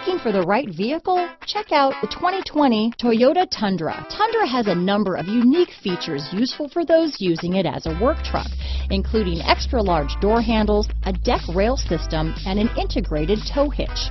Looking for the right vehicle? Check out the 2020 Toyota Tundra. Tundra has a number of unique features useful for those using it as a work truck, including extra-large door handles, a deck rail system, and an integrated tow hitch.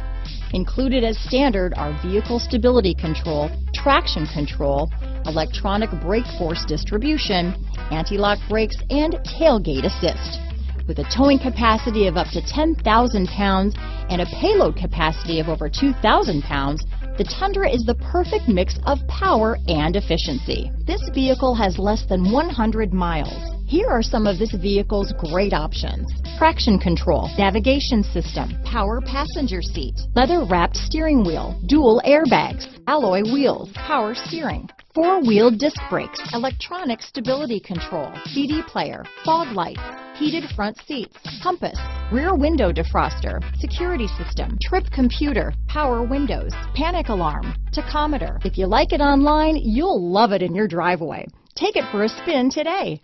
Included as standard are vehicle stability control, traction control, electronic brake force distribution, anti-lock brakes, and tailgate assist. With a towing capacity of up to 10,000 pounds and a payload capacity of over 2,000 pounds, the Tundra is the perfect mix of power and efficiency. This vehicle has less than 100 miles. Here are some of this vehicle's great options: traction control, navigation system, power passenger seat, leather-wrapped steering wheel, dual airbags, alloy wheels, power steering, four-wheel disc brakes, electronic stability control, CD player, fog lights, heated front seats, compass, rear window defroster, security system, trip computer, power windows, panic alarm, tachometer. If you like it online, you'll love it in your driveway. Take it for a spin today.